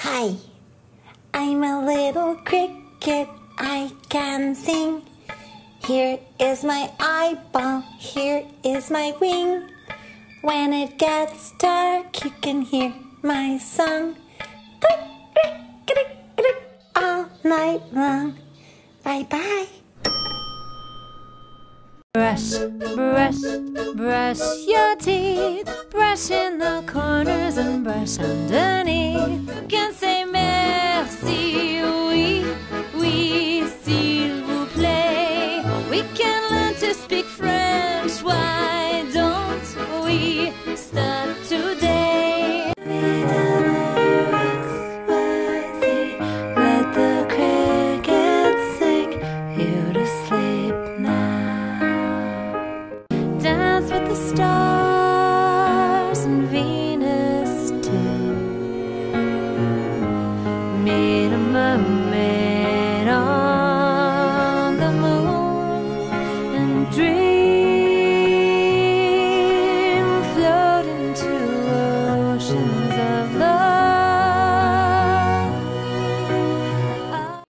Hi, I'm a little cricket, I can sing. Here is my eyeball, here is my wing. When it gets dark, you can hear my song. Click, click, click, click, all night long. Bye-bye. Brush, brush, brush your teeth. Brush in the corners and brush underneath.